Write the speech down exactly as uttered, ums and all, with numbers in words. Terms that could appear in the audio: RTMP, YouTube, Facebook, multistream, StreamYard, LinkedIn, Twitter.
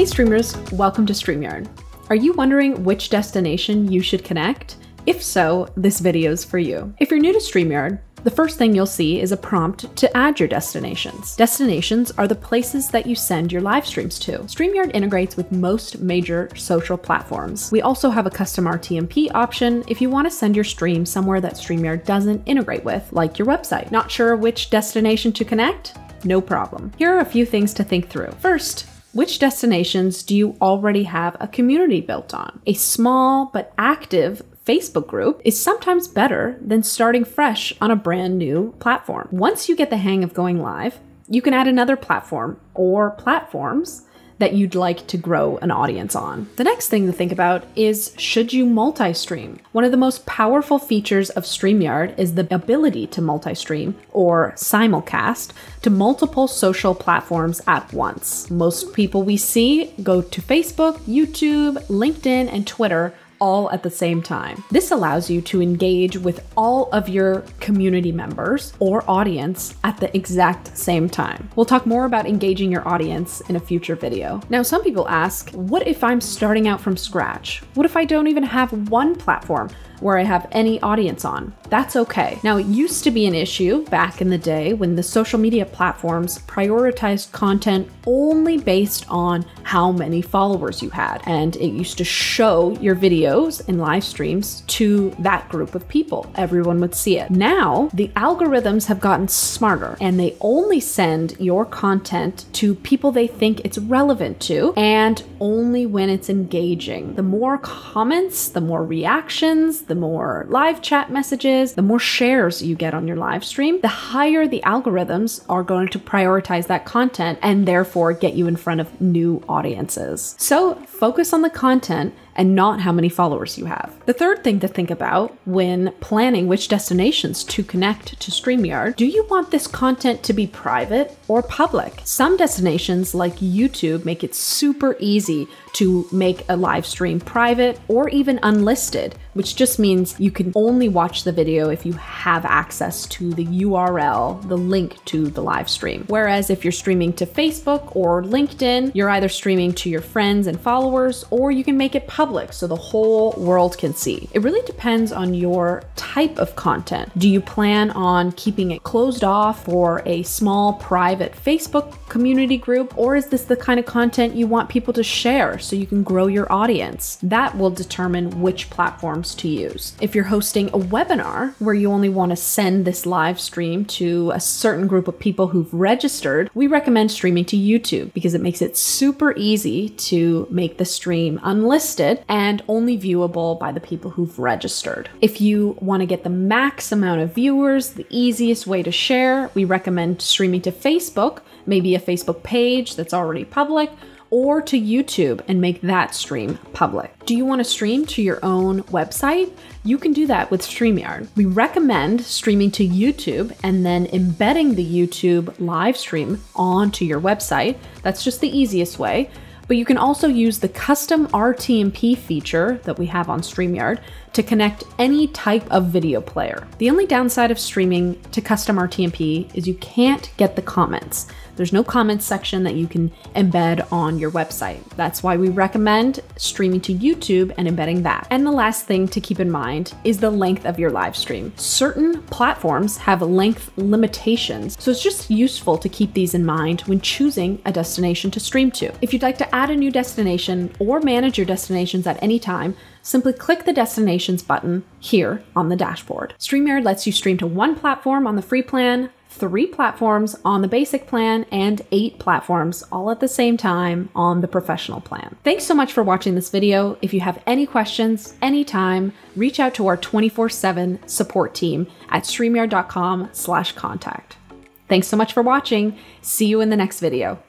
Hey streamers, welcome to StreamYard. Are you wondering which destination you should connect? If so, this video's for you. If you're new to StreamYard, the first thing you'll see is a prompt to add your destinations. Destinations are the places that you send your live streams to. StreamYard integrates with most major social platforms. We also have a custom R T M P option if you want to send your stream somewhere that StreamYard doesn't integrate with, like your website. Not sure which destination to connect? No problem. Here are a few things to think through. First, which destinations do you already have a community built on? A small but active Facebook group is sometimes better than starting fresh on a brand new platform. Once you get the hang of going live, you can add another platform or platforms that you'd like to grow an audience on. The next thing to think about is, should you multi-stream? One of the most powerful features of StreamYard is the ability to multi-stream or simulcast to multiple social platforms at once. Most people we see go to Facebook, YouTube, LinkedIn, and Twitter all at the same time. This allows you to engage with all of your community members or audience at the exact same time. We'll talk more about engaging your audience in a future video. Now, some people ask, what if I'm starting out from scratch? What if I don't even have one platform where I have any audience on? That's okay. Now, it used to be an issue back in the day when the social media platforms prioritized content only based on how many followers you had. And it used to show your videos and live streams to that group of people. Everyone would see it. Now, the algorithms have gotten smarter and they only send your content to people they think it's relevant to and only when it's engaging. The more comments, the more reactions, the more live chat messages, the more shares you get on your live stream, the higher the algorithms are going to prioritize that content and therefore get you in front of new audiences. So focus on the content and not how many followers you have. The third thing to think about when planning which destinations to connect to StreamYard, do you want this content to be private or public? Some destinations like YouTube make it super easy to make a live stream private or even unlisted, which just means you can only watch the video if you have access to the U R L, the link to the live stream. Whereas if you're streaming to Facebook or LinkedIn, you're either streaming to your friends and followers, or you can make it public Public, so the whole world can see. It really depends on your type of content. Do you plan on keeping it closed off for a small private Facebook community group, or is this the kind of content you want people to share so you can grow your audience? That will determine which platforms to use. If you're hosting a webinar where you only want to send this live stream to a certain group of people who've registered, we recommend streaming to YouTube because it makes it super easy to make the stream unlisted and only viewable by the people who've registered. If you want to get the max amount of viewers, the easiest way to share, we recommend streaming to Facebook, maybe a Facebook page that's already public, or to YouTube and make that stream public. Do you want to stream to your own website? You can do that with StreamYard. We recommend streaming to YouTube and then embedding the YouTube live stream onto your website. That's just the easiest way. But you can also use the custom R T M P feature that we have on StreamYard to connect any type of video player. The only downside of streaming to custom R T M P is you can't get the comments. There's no comments section that you can embed on your website. That's why we recommend streaming to YouTube and embedding that. And the last thing to keep in mind is the length of your live stream. Certain platforms have length limitations, so it's just useful to keep these in mind when choosing a destination to stream to. If you'd like to add a new destination or manage your destinations at any time, simply click the Destinations button here on the dashboard. StreamYard lets you stream to one platform on the free plan, three platforms on the basic plan, and eight platforms all at the same time on the professional plan. Thanks so much for watching this video. If you have any questions anytime, reach out to our twenty-four seven support team at StreamYard dot com slash contact. Thanks so much for watching. See you in the next video.